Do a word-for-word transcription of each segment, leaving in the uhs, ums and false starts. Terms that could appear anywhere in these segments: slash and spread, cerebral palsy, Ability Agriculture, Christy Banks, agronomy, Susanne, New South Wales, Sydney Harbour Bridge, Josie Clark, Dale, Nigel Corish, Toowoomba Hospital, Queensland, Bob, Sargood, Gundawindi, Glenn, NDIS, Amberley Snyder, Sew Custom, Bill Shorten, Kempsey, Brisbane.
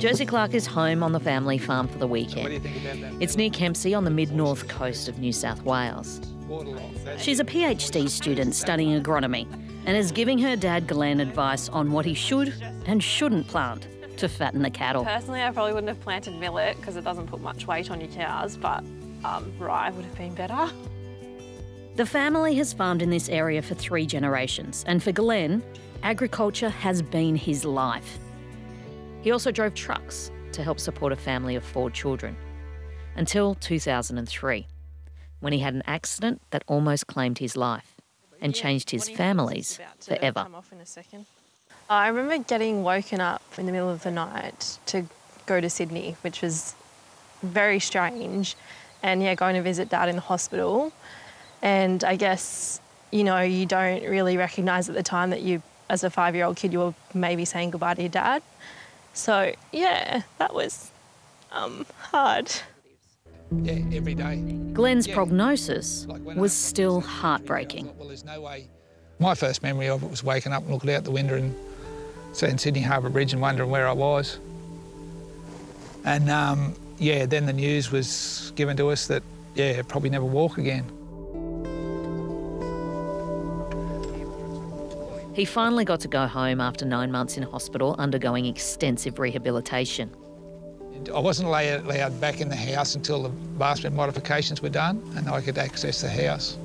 Josie Clark is home on the family farm for the weekend. What do you think about that? It's near Kempsey on the mid-north coast of New South Wales. She's a PhD student studying agronomy and is giving her dad Glenn advice on what he should and shouldn't plant to fatten the cattle. Personally, I probably wouldn't have planted millet because it doesn't put much weight on your cows, but um, rye would have been better. The family has farmed in this area for three generations, and for Glenn, agriculture has been his life. He also drove trucks to help support a family of four children, until two thousand three, when he had an accident that almost claimed his life and changed his family's forever. I remember getting woken up in the middle of the night to go to Sydney, which was very strange, and, yeah, going to visit Dad in the hospital. And I guess, you know, you don't really recognise at the time that you, as a five-year-old kid, you were maybe saying goodbye to your dad. So, yeah, that was um, hard. Yeah, every day. Glenn's yeah. prognosis like was still heartbreaking. Like, well, there's no way. My first memory of it was waking up and looking out the window and seeing Sydney Harbour Bridge and wondering where I was. And, um, yeah, then the news was given to us that, yeah, probably never walk again. He finally got to go home after nine months in hospital, undergoing extensive rehabilitation. I wasn't allowed back in the house until the bathroom modifications were done and I could access the house.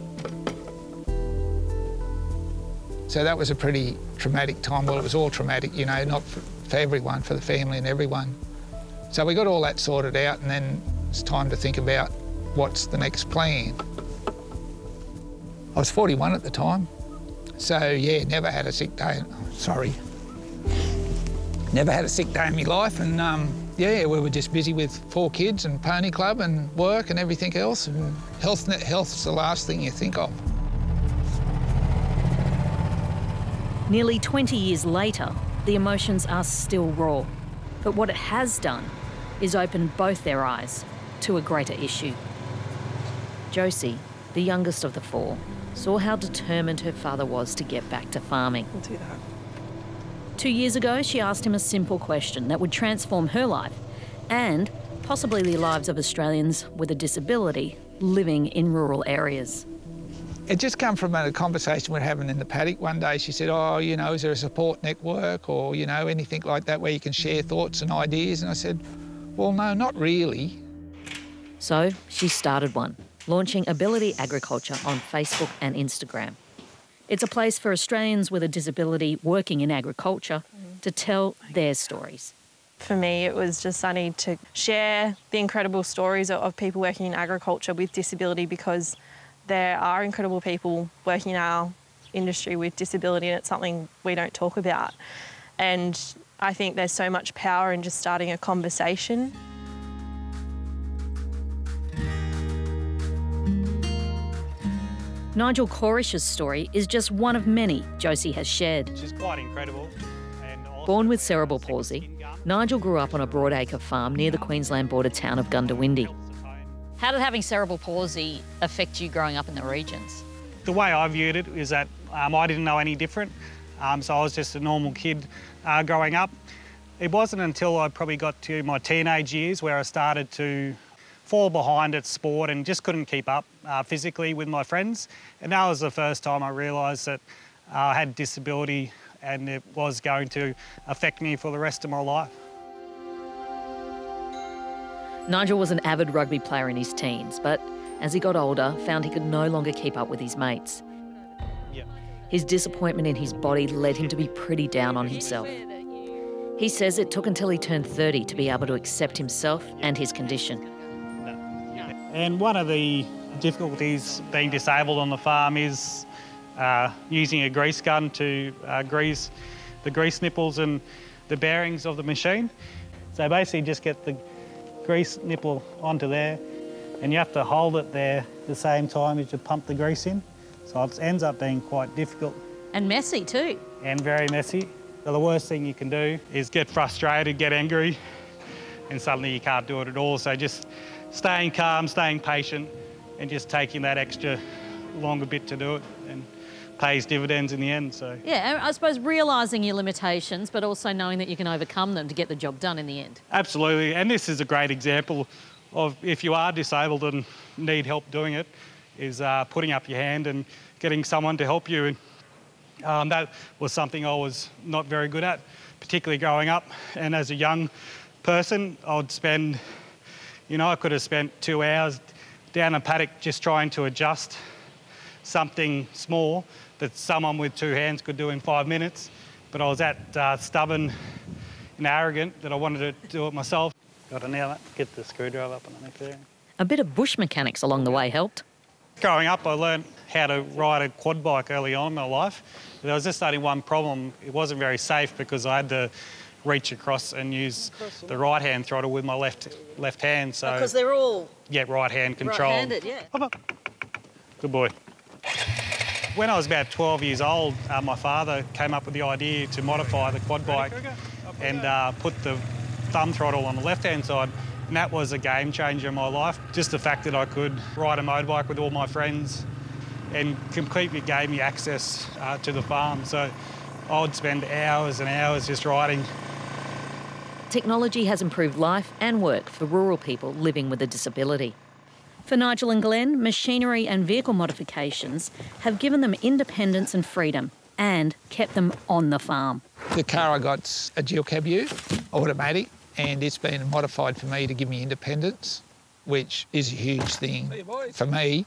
So that was a pretty traumatic time. Well, it was all traumatic, you know, not for, for everyone, for the family and everyone. So we got all that sorted out, and then it's time to think about what's the next plan. I was forty-one at the time. So, yeah, never had a sick day. Sorry. Never had a sick day in my life, and, um, yeah, we were just busy with four kids and pony club and work and everything else. And health, health's the last thing you think of. Nearly twenty years later, the emotions are still raw. But what it has done is open both their eyes to a greater issue. Josie, the youngest of the four, saw how determined her father was to get back to farming. I'll do that. Two years ago, she asked him a simple question that would transform her life and possibly the lives of Australians with a disability living in rural areas. It just came from a conversation we were having in the paddock one day. She said, oh, you know, is there a support network or, you know, anything like that where you can share thoughts and ideas? And I said, well, no, not really. So she started one, launching Ability Agriculture on Facebook and Instagram. It's a place for Australians with a disability working in agriculture to tell their stories. For me, it was just I need to share the incredible stories of people working in agriculture with disability, because there are incredible people working in our industry with disability, and it's something we don't talk about. And I think there's so much power in just starting a conversation. Nigel Corish's story is just one of many Josie has shared. Which is quite incredible. And born with cerebral palsy, Nigel grew up on a broadacre farm near the Queensland border town of Gundawindi. How did having cerebral palsy affect you growing up in the regions? The way I viewed it is that um, I didn't know any different, um, so I was just a normal kid uh, growing up. It wasn't until I probably got to my teenage years where I started to fall behind at sport and just couldn't keep up uh, physically with my friends. And that was the first time I realised that uh, I had disability and it was going to affect me for the rest of my life. Nigel was an avid rugby player in his teens, but as he got older, found he could no longer keep up with his mates. Yeah. His disappointment in his body led him to be pretty down on himself. He says it took until he turned thirty to be able to accept himself and his condition. And one of the difficulties being disabled on the farm is uh, using a grease gun to uh, grease the grease nipples and the bearings of the machine. So basically just get the grease nipple onto there and you have to hold it there at the same time as you pump the grease in. So it ends up being quite difficult. And messy too. And very messy. So the worst thing you can do is get frustrated, get angry, and suddenly you can't do it at all. So just staying calm, staying patient, and just taking that extra longer bit to do it. And pays dividends in the end. So yeah, I suppose realising your limitations, but also knowing that you can overcome them to get the job done in the end. Absolutely, and this is a great example of if you are disabled and need help doing it, is uh, putting up your hand and getting someone to help you. And um, that was something I was not very good at, particularly growing up. And as a young person, I'd spend, you know, I could have spent two hours down a paddock just trying to adjust something small that someone with two hands could do in five minutes. But I was that uh, stubborn and arrogant that I wanted to do it myself. Got to now get the screwdriver up underneath there. A bit of bush mechanics along the way helped. Growing up, I learned how to ride a quad bike early on in my life. There was just only one problem. It wasn't very safe because I had to reach across and use the right-hand throttle with my left left hand. So because they're all... Yeah, right-hand controlled. Right-handed, yeah. Good boy. When I was about twelve years old, uh, my father came up with the idea to modify the quad bike and uh, put the thumb throttle on the left-hand side. And that was a game changer in my life. Just the fact that I could ride a motorbike with all my friends and completely gave me access uh, to the farm. So I would spend hours and hours just riding. Technology has improved life and work for rural people living with a disability. For Nigel and Glenn, machinery and vehicle modifications have given them independence and freedom and kept them on the farm. The car I got's a dual cab U, automatic. And it's been modified for me to give me independence, which is a huge thing for me.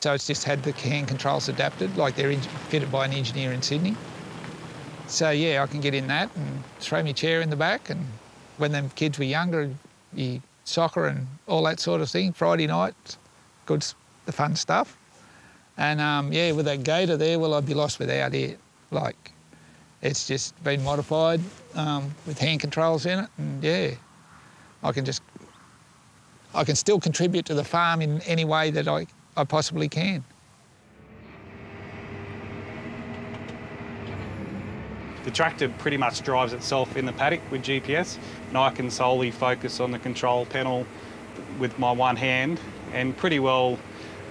So it's just had the hand controls adapted, like they're fitted by an engineer in Sydney. So yeah, I can get in that and throw my chair in the back. And when them kids were younger, you soccer and all that sort of thing, Friday nights, good, the fun stuff. And um, yeah, with that gator there, well, I'd be lost without it. Like, it's just been modified um, with hand controls in it, and yeah, I can just, I can still contribute to the farm in any way that I, I possibly can. The tractor pretty much drives itself in the paddock with G P S, and I can solely focus on the control panel with my one hand and pretty well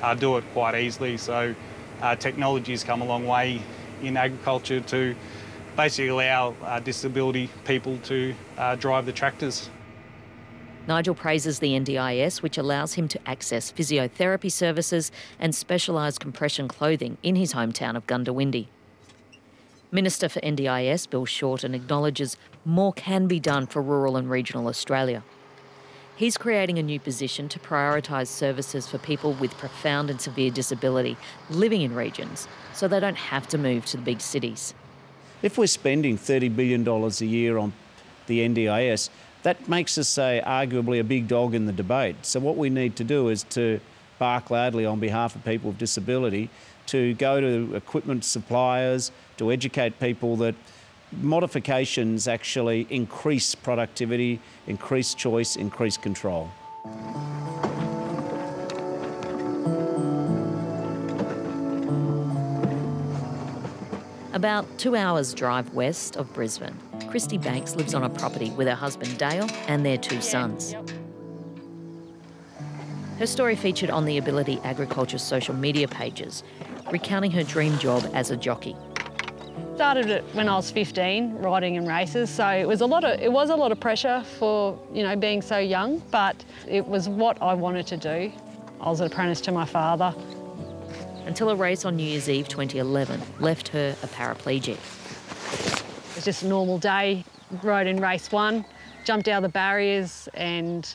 uh, do it quite easily. So uh, technology's come a long way in agriculture to basically allow uh, disability people to uh, drive the tractors. Nigel praises the N D I S, which allows him to access physiotherapy services and specialised compression clothing in his hometown of Gundawindi. Minister for N D I S, Bill Shorten, acknowledges more can be done for rural and regional Australia. He's creating a new position to prioritise services for people with profound and severe disability living in regions so they don't have to move to the big cities. If we're spending thirty billion dollars a year on the N D I S, that makes us, say, arguably a big dog in the debate. So what we need to do is to bark loudly on behalf of people with disability, to go to equipment suppliers, to educate people that modifications actually increase productivity, increase choice, increase control. About two hours' drive west of Brisbane, Christy Banks lives on a property with her husband Dale and their two sons. Her story featured on the Ability Agriculture social media pages, recounting her dream job as a jockey. Started it when I was fifteen, riding in races, so it was a lot of it was a lot of pressure for, you know, being so young, but it was what I wanted to do. I was an apprentice to my father. Until a race on New Year's Eve twenty eleven left her a paraplegic. It was just a normal day. Rode in race one, jumped out of the barriers and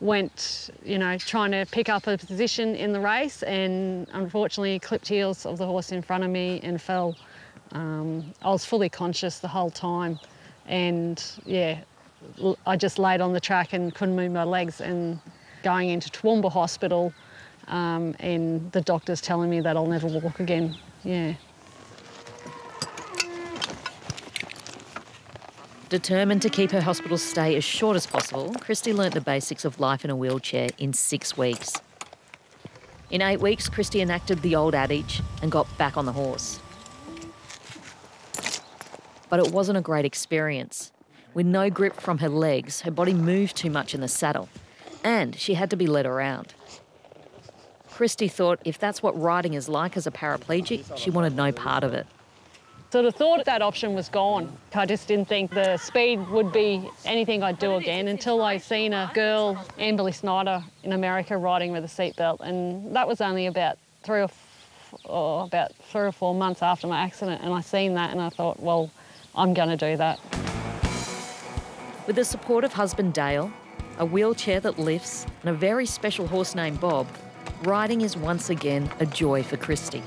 went, you know, trying to pick up a position in the race, and unfortunately clipped heels of the horse in front of me and fell. Um, I was fully conscious the whole time, and yeah, I just laid on the track and couldn't move my legs, and going into Toowoomba Hospital, Um, and the doctor's telling me that I'll never walk again, yeah. Determined to keep her hospital stay as short as possible, Christy learnt the basics of life in a wheelchair in six weeks. In eight weeks, Christy enacted the old adage and got back on the horse. But it wasn't a great experience. With no grip from her legs, her body moved too much in the saddle, and she had to be led around. Christy thought if that's what riding is like as a paraplegic, she wanted no part of it. Sort of thought that option was gone. I just didn't think the speed would be anything I'd do again until I seen a girl, Amberley Snyder, in America riding with a seatbelt, and that was only about three or or about three or four months after my accident, and I seen that and I thought, well, I'm going to do that. With the support of husband Dale, a wheelchair that lifts and a very special horse named Bob, riding is once again a joy for Christy.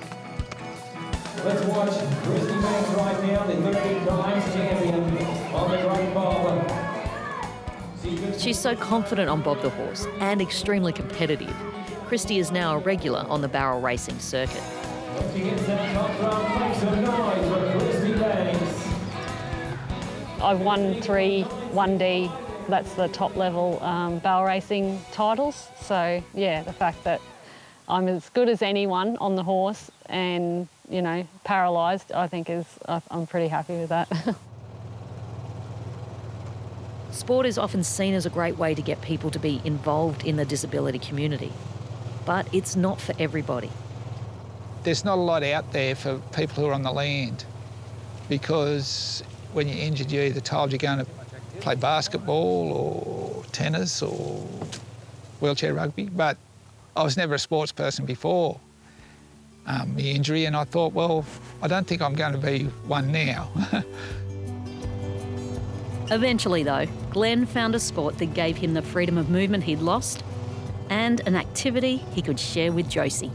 Let's watch Christy Banks right now, the thirty times champion on the great Bob. She's so confident on Bob the horse and extremely competitive. Christy is now a regular on the barrel racing circuit. I've won three one D, that's the top level um, barrel racing titles. So yeah, the fact that I'm as good as anyone on the horse and, you know, paralysed, I think is, I'm pretty happy with that. Sport is often seen as a great way to get people to be involved in the disability community. But it's not for everybody. There's not a lot out there for people who are on the land, because when you're injured, you're either told you're going to play basketball or tennis or wheelchair rugby. But I was never a sports person before um, the injury, and I thought, well, I don't think I'm going to be one now. Eventually, though, Glenn found a sport that gave him the freedom of movement he'd lost and an activity he could share with Josie.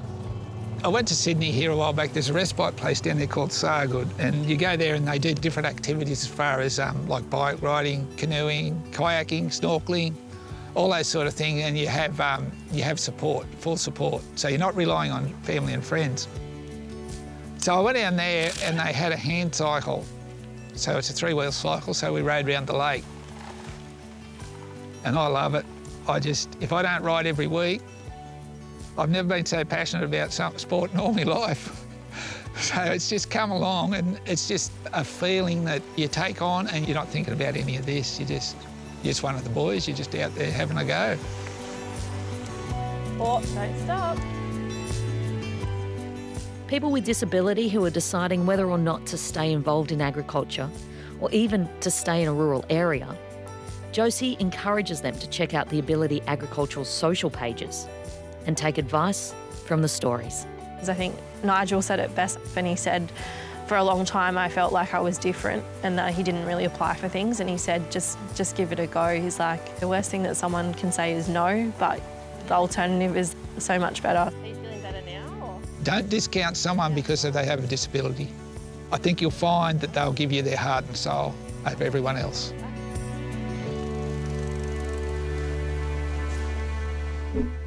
I went to Sydney here a while back. There's a respite place down there called Sargood, and you go there and they do different activities as far as um, like bike riding, canoeing, kayaking, snorkelling, all that sort of thing, and you have, um, you have support, full support. So you're not relying on family and friends. So I went down there and they had a hand cycle. So it's a three-wheel cycle, so we rode around the lake. And I love it. I just, if I don't ride every week, I've never been so passionate about some sport in all my life. So it's just come along, and it's just a feeling that you take on and you're not thinking about any of this. You're just, you're just one of the boys. You're just out there having a go. Oh, don't stop. People with disability who are deciding whether or not to stay involved in agriculture or even to stay in a rural area, Josie encourages them to check out the Ability Agriculture's social pages and take advice from the stories. I think Nigel said it best when he said, for a long time I felt like I was different and that he didn't really apply for things, and he said, just, just give it a go. He's like, the worst thing that someone can say is no, but the alternative is so much better. Are you feeling better now? Or? Don't discount someone because they have a disability. I think you'll find that they'll give you their heart and soul over everyone else. Thank you.